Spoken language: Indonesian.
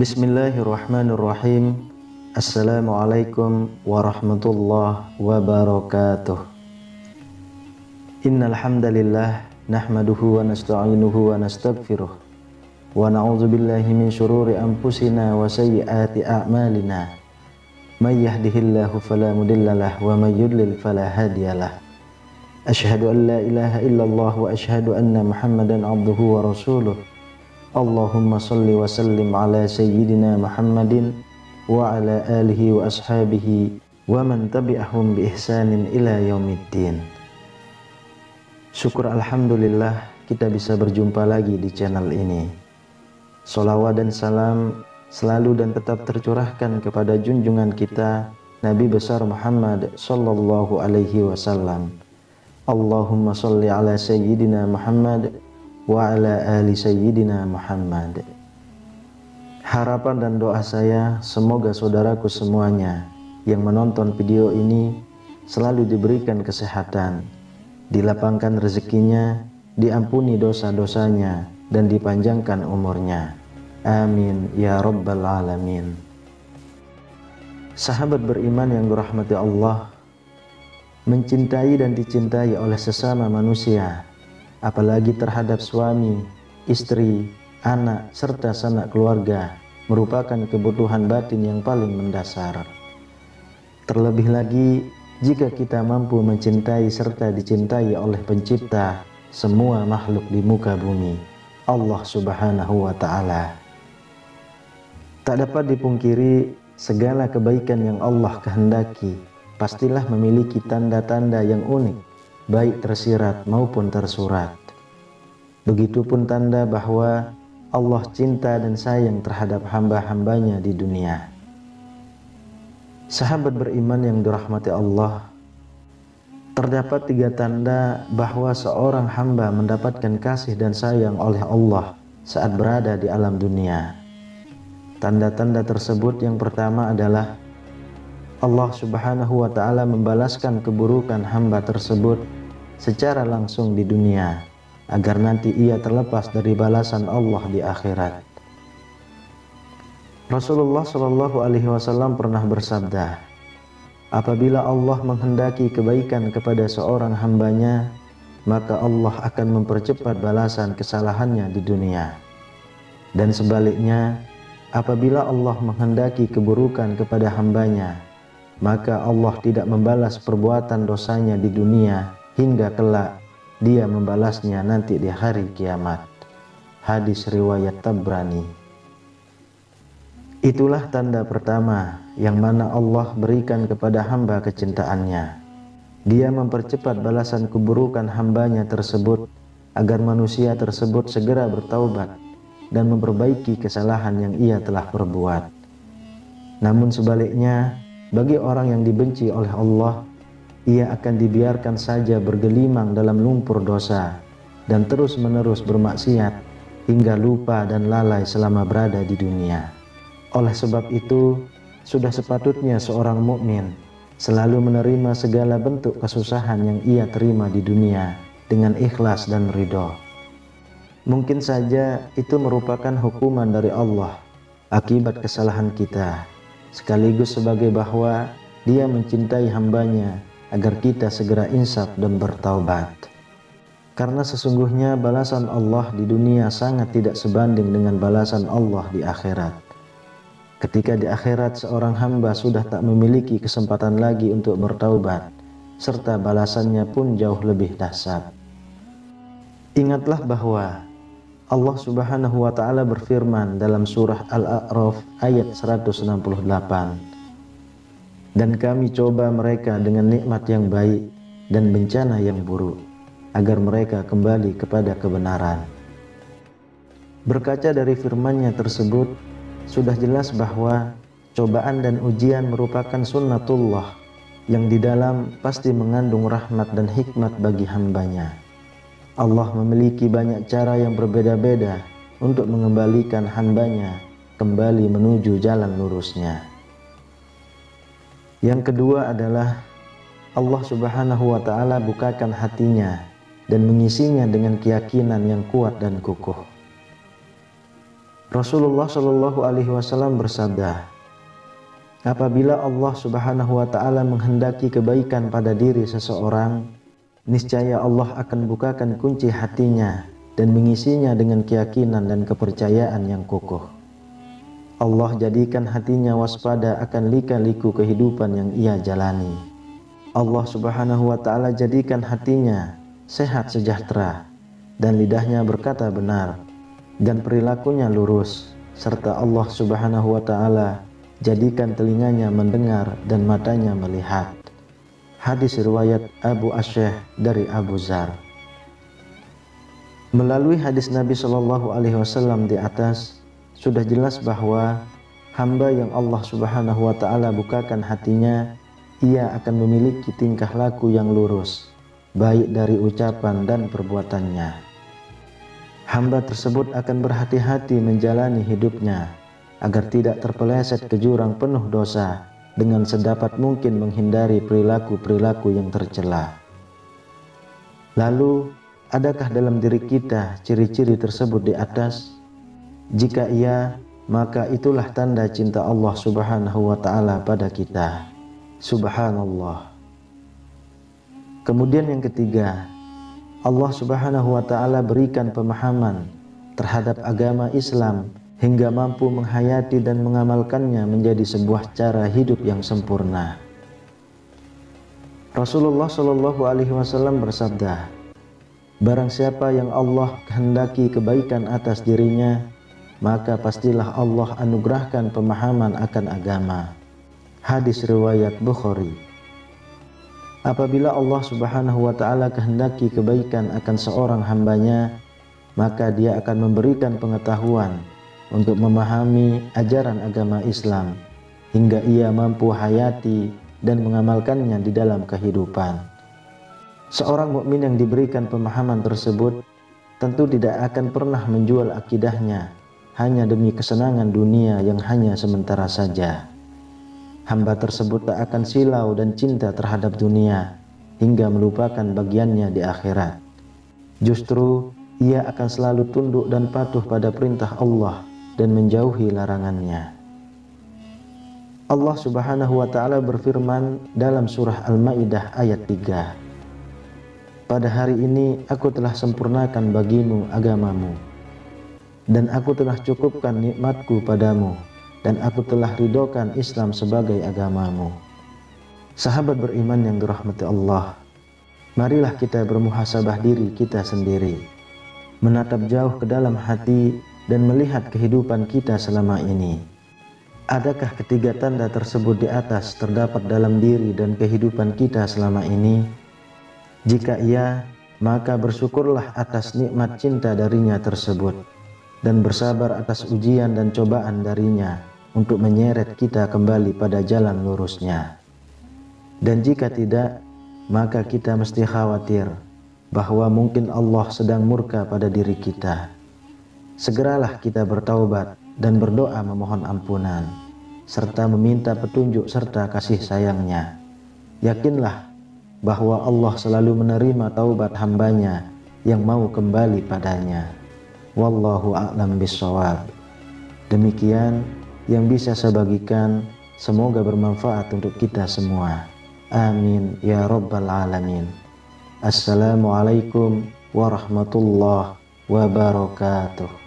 Bismillahirrahmanirrahim. Assalamualaikum warahmatullahi wabarakatuh. Innal hamdalillah nahmaduhu wa nasta'inuhu wa nastaghfiruh wa na'udzubillahi min syururi anfusina wa sayyiati a'malina. May yahdihillahu fala mudhillalah wa may yudlil fala hadiyalah. Asyhadu an la ilaha illallah wa asyhadu anna Muhammadan 'abduhu wa rasuluh. Allahumma salli wa sallim ala sayyidina Muhammadin wa ala alihi wa ashabihi wa man tabi'ahum bi ihsanin ila yaumiddin. Syukur alhamdulillah kita bisa berjumpa lagi di channel ini. Sholawat dan salam selalu dan tetap tercurahkan kepada junjungan kita Nabi besar Muhammad sallallahu alaihi wasallam. Allahumma salli ala sayyidina Muhammad wa ala ali sayyidina Muhammad. Harapan dan doa saya semoga saudaraku semuanya yang menonton video ini selalu diberikan kesehatan, dilapangkan rezekinya, diampuni dosa-dosanya, dan dipanjangkan umurnya. Amin ya rabbal alamin. Sahabat beriman yang dirahmati Allah, mencintai dan dicintai oleh sesama manusia, apalagi terhadap suami, istri, anak, serta sanak keluarga merupakan kebutuhan batin yang paling mendasar. Terlebih lagi, jika kita mampu mencintai serta dicintai oleh pencipta semua makhluk di muka bumi, Allah subhanahu wa ta'ala. Tak dapat dipungkiri, segala kebaikan yang Allah kehendaki pastilah memiliki tanda-tanda yang unik, baik tersirat maupun tersurat. Begitupun tanda bahwa Allah cinta dan sayang terhadap hamba-hambanya di dunia. Sahabat beriman yang dirahmati Allah, terdapat tiga tanda bahwa seorang hamba mendapatkan kasih dan sayang oleh Allah saat berada di alam dunia. Tanda-tanda tersebut yang pertama adalah Allah subhanahu wa ta'ala membalaskan keburukan hamba tersebut secara langsung di dunia, agar nanti ia terlepas dari balasan Allah di akhirat. Rasulullah Shallallahu Alaihi Wasallam pernah bersabda, apabila Allah menghendaki kebaikan kepada seorang hambanya, maka Allah akan mempercepat balasan kesalahannya di dunia. Dan sebaliknya, apabila Allah menghendaki keburukan kepada hambanya, maka Allah tidak membalas perbuatan dosanya di dunia hingga kelak dia membalasnya nanti di hari kiamat. Hadis riwayat Tabrani. Itulah tanda pertama yang mana Allah berikan kepada hamba kecintaannya. Dia mempercepat balasan keburukan hambanya tersebut agar manusia tersebut segera bertaubat dan memperbaiki kesalahan yang ia telah perbuat. Namun sebaliknya, bagi orang yang dibenci oleh Allah, ia akan dibiarkan saja bergelimang dalam lumpur dosa dan terus-menerus bermaksiat hingga lupa dan lalai selama berada di dunia. Oleh sebab itu, sudah sepatutnya seorang mukmin selalu menerima segala bentuk kesusahan yang ia terima di dunia dengan ikhlas dan ridho. Mungkin saja itu merupakan hukuman dari Allah akibat kesalahan kita, sekaligus sebagai bahwa Dia mencintai hambanya agar kita segera insaf dan bertaubat. Karena sesungguhnya balasan Allah di dunia sangat tidak sebanding dengan balasan Allah di akhirat. Ketika di akhirat seorang hamba sudah tak memiliki kesempatan lagi untuk bertaubat, serta balasannya pun jauh lebih dahsyat. Ingatlah bahwa Allah subhanahu wa ta'ala berfirman dalam surah Al-A'raf ayat 168. Dan kami coba mereka dengan nikmat yang baik dan bencana yang buruk, agar mereka kembali kepada kebenaran. Berkaca dari firman-Nya tersebut, sudah jelas bahwa cobaan dan ujian merupakan sunnatullah yang di dalam pasti mengandung rahmat dan hikmat bagi hambanya. Allah memiliki banyak cara yang berbeda-beda untuk mengembalikan hambanya kembali menuju jalan lurusnya. Yang kedua adalah Allah Subhanahu wa ta'ala bukakan hatinya dan mengisinya dengan keyakinan yang kuat dan kukuh. Rasulullah Shallallahu Alaihi Wasallam bersabda, apabila Allah Subhanahu wa ta'ala menghendaki kebaikan pada diri seseorang, niscaya Allah akan bukakan kunci hatinya dan mengisinya dengan keyakinan dan kepercayaan yang kukuh. Allah jadikan hatinya waspada akan lika-liku kehidupan yang ia jalani. Allah Subhanahu wa ta'ala jadikan hatinya sehat sejahtera dan lidahnya berkata benar dan perilakunya lurus, serta Allah Subhanahu wa ta'ala jadikan telinganya mendengar dan matanya melihat. Hadis riwayat Abu Asyih dari Abu Dzar. Melalui hadis Nabi Shallallahu Alaihi Wasallam di atas sudah jelas bahwa hamba yang Allah Subhanahu wa ta'ala bukakan hatinya, ia akan memiliki tingkah laku yang lurus, baik dari ucapan dan perbuatannya. Hamba tersebut akan berhati-hati menjalani hidupnya, agar tidak terpeleset ke jurang penuh dosa, dengan sedapat mungkin menghindari perilaku-perilaku yang tercela. Lalu, adakah dalam diri kita ciri-ciri tersebut di atas? Jika iya, maka itulah tanda cinta Allah Subhanahu wa ta'ala pada kita. Subhanallah. Kemudian yang ketiga, Allah Subhanahu wa ta'ala berikan pemahaman terhadap agama Islam hingga mampu menghayati dan mengamalkannya menjadi sebuah cara hidup yang sempurna. Rasulullah Shallallahu Alaihi Wasallam bersabda, barang siapa yang Allah kehendaki kebaikan atas dirinya, maka pastilah Allah anugerahkan pemahaman akan agama. Hadis riwayat Bukhari. Apabila Allah Subhanahu wa ta'ala kehendaki kebaikan akan seorang hambanya, maka dia akan memberikan pengetahuan untuk memahami ajaran agama Islam hingga ia mampu hayati dan mengamalkannya di dalam kehidupan. Seorang mukmin yang diberikan pemahaman tersebut tentu tidak akan pernah menjual akidahnya hanya demi kesenangan dunia yang hanya sementara saja. Hamba tersebut tak akan silau dan cinta terhadap dunia hingga melupakan bagiannya di akhirat. Justru ia akan selalu tunduk dan patuh pada perintah Allah dan menjauhi larangannya. Allah Subhanahu wa ta'ala berfirman dalam surah Al-Maidah ayat 3. Pada hari ini aku telah sempurnakan bagimu agamamu, dan aku telah cukupkan nikmatku padamu, dan aku telah ridhokan Islam sebagai agamamu. Sahabat beriman yang dirahmati Allah, marilah kita bermuhasabah diri kita sendiri, menatap jauh ke dalam hati dan melihat kehidupan kita selama ini. Adakah ketiga tanda tersebut di atas terdapat dalam diri dan kehidupan kita selama ini? Jika iya, maka bersyukurlah atas nikmat cinta darinya tersebut, dan bersabar atas ujian dan cobaan darinya untuk menyeret kita kembali pada jalan lurusnya. Dan jika tidak, maka kita mesti khawatir bahwa mungkin Allah sedang murka pada diri kita. Segeralah kita bertaubat dan berdoa memohon ampunan, serta meminta petunjuk serta kasih sayangnya. Yakinlah bahwa Allah selalu menerima taubat hambanya yang mau kembali padanya. Wallahu a'lam bishawab. Demikian yang bisa saya bagikan, semoga bermanfaat untuk kita semua. Amin ya rabbal alamin. Assalamualaikum warahmatullahi wabarakatuh.